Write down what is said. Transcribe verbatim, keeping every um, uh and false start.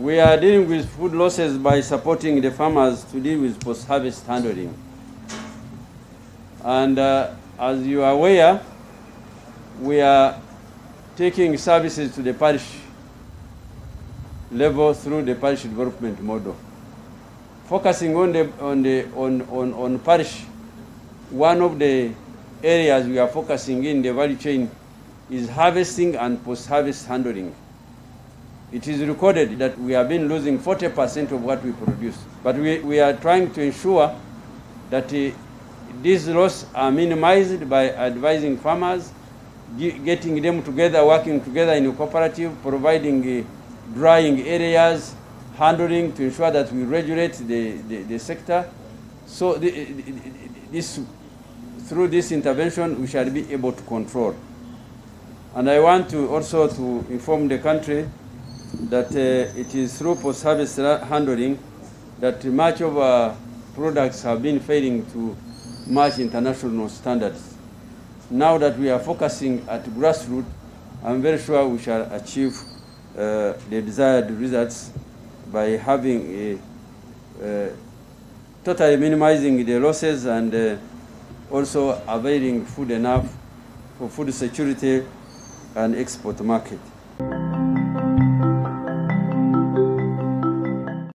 We are dealing with food losses by supporting the farmers to deal with post-harvest handling. And uh, as you are aware, we are taking services to the parish level through the parish development model, focusing on the on the on on, on parish. One of the areas we are focusing in the value chain is harvesting and post-harvest handling. It is recorded that we have been losing forty percent of what we produce, but we, we are trying to ensure that uh, these losses are minimized by advising farmers, getting them together, working together in a cooperative, providing uh, drying areas, handling to ensure that we regulate the, the, the sector. So the, the, this, through this intervention, we shall be able to control. And I want to also to inform the country that uh, it is through post-harvest handling that much of our products have been failing to match international standards. Now that we are focusing at grassroots, I'm very sure we shall achieve uh, the desired results by having a, uh, totally minimizing the losses and uh, also availing food enough for food security and export market.